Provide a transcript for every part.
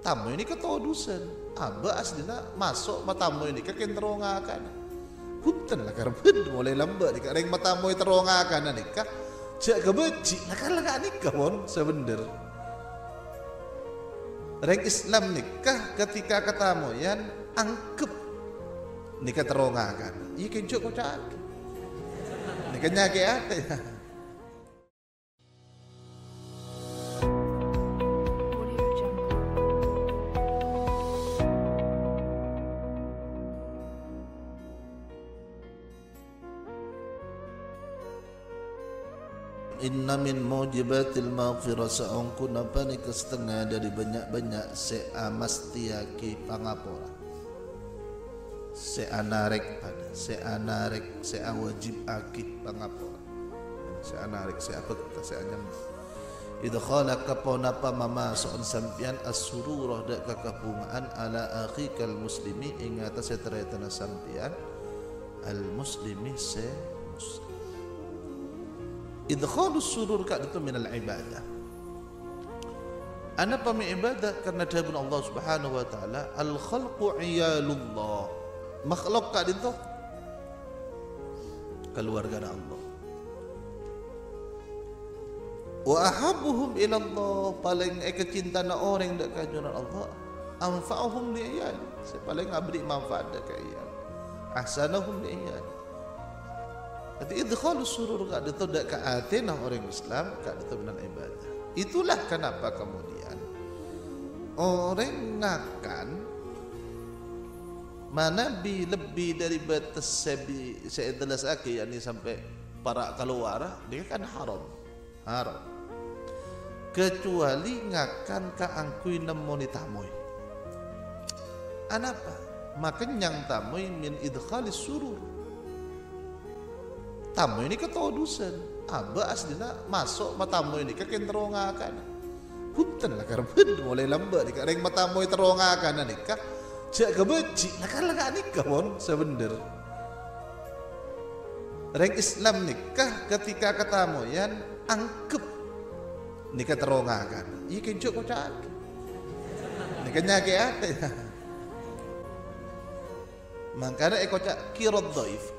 tamu ini ketua dusun, aba aslina masuk matamu ini ke kenterongakan, punten lah karbun mulai lembek nih, karena matamu itu terongakan nih, kak cek kebeci, lakar nikah mon sebener. Reng Islam nikah ketika ketamuyan angkep nikah terongakan, iya kencok kocak, nikahnya kayak apa? Inna min mujibatil maghfirah saungkun apa ni kesetengah dari banyak-banyak sea mastiaki pangapora sea narek pada sea narek sea wajib akik pangapora sea narek sea apa kita sea nyambung idkhala kaponapa mama soan sampian as-sururah dak kakapungaan ala akhikal muslimi ing atas seteretana sampian al muslimi se muslim idkhalus surur ka itu minal ibadah. Ana pami ibadah karena dahun Allah Subhanahu wa taala al khalqu iyalullah. Makhluk ka itu keluarga Allah. Wa ahabbuhum ila Allah paling ekecintana orang dak kajunan Allah anfa'uhum li iyal. Sepaling abdi manfaat dak iyal. Ahsanahum li iyal. Jadi idkhalus surur ka itu dak ka atina orang Islam ka itu benar ibadah. Itulah kenapa kemudian orang ngakan mana bi lebih dari batas sebi seedelas aki yakni sampai para keluar dia kan haram. Haram. Kecuali ngakan ka angkui nemoni tamoy. Anapa? Makenyang tamoy min idkhalis surur. Tamu ini ketua dusun, aba aslina masuk matamu ini ke kenterongakan, punten lah karbun mulai lembek nih, karena matamu itu terongakan nih, kak cek kebeci, lakar nikah mon sebener. Reng Islam nikah ketika ketamuyan angkep nikah terongakan, iya kencok kocak, nikahnya kayak apa ya? Makanya ekocak kirot doif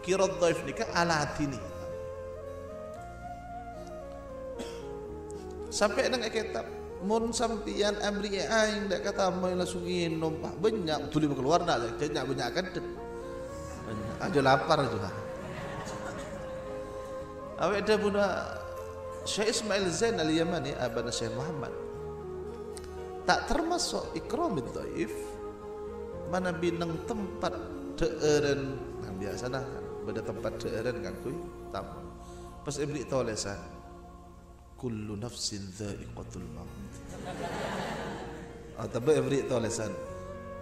nikah ala hati nih. Sampai nang eketap mun sampian amri aing dak kata mau langsung numpah banyak tuli keluar dak banyak banyak kedet. Aja lapar juga. Awak ada bunda Syekh Ismail Zain Al-Yamani abana Syekh Muhammad. Tak termasuk ikramid doif mana binang tempat deeren nah biasa nah pada tempat deeren kan kuy tamu pas ibli tolesan kullu nafsin dha'iqatul maut atau ibli tolesan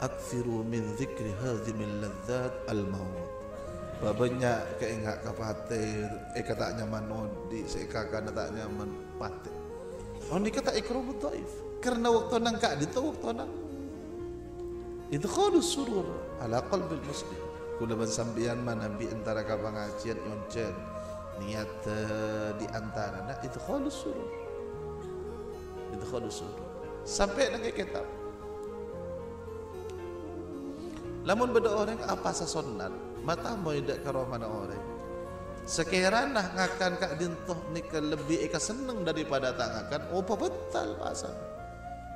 akthiru min dzikri hadhimil ladzat al maut babanya keenggak kapate kata nyaman on di sekakana tak nyaman pate on dikata ikromut dhaif karena waktu nang ka ditu waktu nang idkhalus surur ala qalbil muslim kulaban sambian manabi antara ka pengajian oncen niat di antarana idkhalus surur sampai nang kitab lamun beda orang apa sasonnan mata moy dak karo mana orang sekiranya ngakan ka dintoh nika lebih ika seneng daripada tangakan opo betal pasan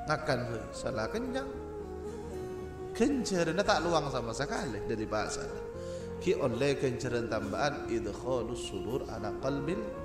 ngakan heuy salah kenyang kenceran tak luang sama sekali dari bahasa ki oleh kenceran tambahan idkhalus surur ala qalbil